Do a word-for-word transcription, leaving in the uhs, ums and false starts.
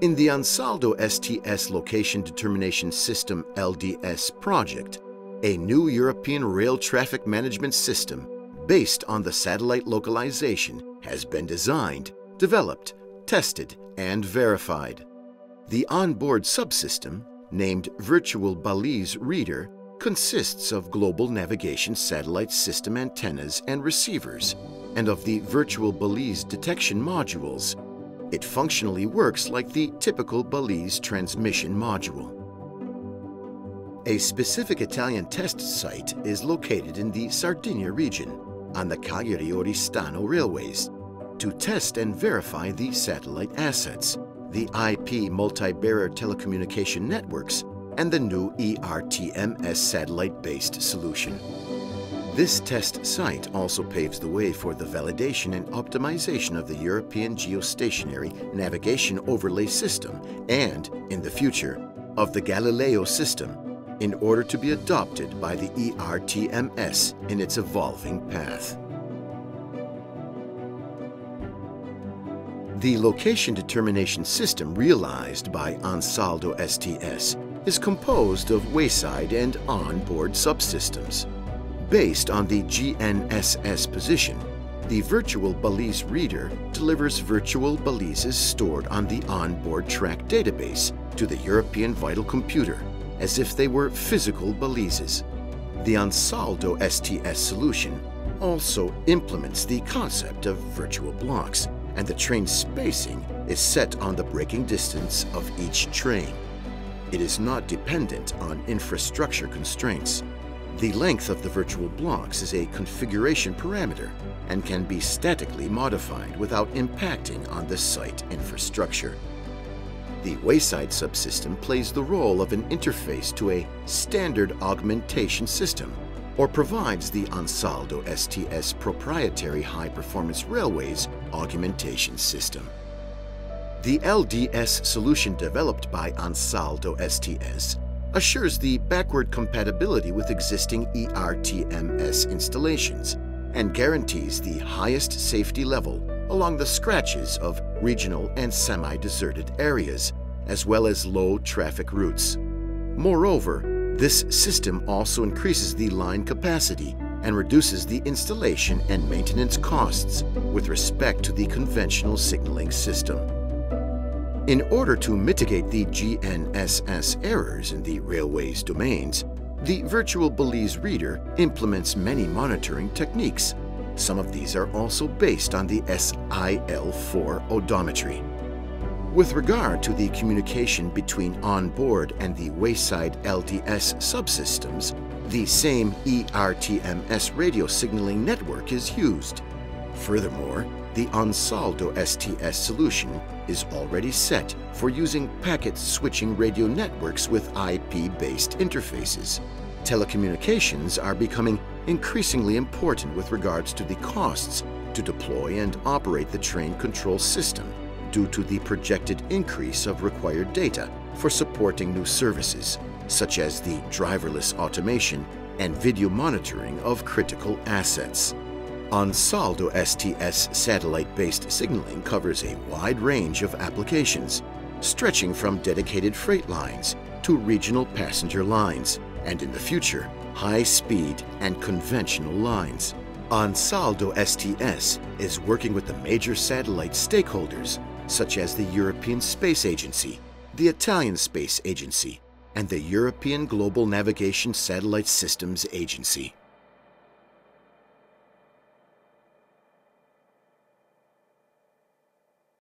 In the Ansaldo S T S Location Determination System L D S project, a new European rail traffic management system based on the satellite localization has been designed, developed, tested, and verified. The onboard subsystem, named Virtual Balise Reader, consists of Global Navigation Satellite System antennas and receivers, and of the Virtual Balise Detection modules. It functionally works like the typical Balise transmission module. A specific Italian test site is located in the Sardinia region on the Cagliari-Oristano railways to test and verify the satellite assets, the I P multi-bearer telecommunication networks, and the new E R T M S satellite-based solution. This test site also paves the way for the validation and optimization of the European Geostationary Navigation Overlay System and, in the future, of the Galileo system in order to be adopted by the E R T M S in its evolving path. The location determination system realized by Ansaldo S T S is composed of wayside and onboard subsystems. Based on the G N S S position, the Virtual Balise Reader delivers virtual balises stored on the onboard track database to the European Vital Computer, as if they were physical balises. The Ansaldo S T S solution also implements the concept of virtual blocks, and the train spacing is set on the braking distance of each train. It is not dependent on infrastructure constraints. The length of the virtual blocks is a configuration parameter and can be statically modified without impacting on the site infrastructure. The wayside subsystem plays the role of an interface to a standard augmentation system, or provides the Ansaldo S T S proprietary high-performance railways augmentation system. The L D S solution developed by Ansaldo S T S assures the backward compatibility with existing E R T M S installations and guarantees the highest safety level along the scratches of regional and semi-deserted areas, as well as low-traffic routes. Moreover, this system also increases the line capacity and reduces the installation and maintenance costs with respect to the conventional signaling system. In order to mitigate the G N S S errors in the railways domains, the Virtual Balise Reader implements many monitoring techniques. Some of these are also based on the S I L four odometry. With regard to the communication between onboard and the wayside L D S subsystems, the same E R T M S radio signaling network is used. Furthermore, the Ansaldo S T S solution is already set for using packet switching radio networks with I P-based interfaces. Telecommunications are becoming increasingly important with regards to the costs to deploy and operate the train control system due to the projected increase of required data for supporting new services, such as the driverless automation and video monitoring of critical assets. Ansaldo S T S satellite-based signaling covers a wide range of applications, stretching from dedicated freight lines to regional passenger lines, and in the future, high-speed and conventional lines. Ansaldo S T S is working with the major satellite stakeholders, such as the European Space Agency, the Italian Space Agency, and the European Global Navigation Satellite Systems Agency.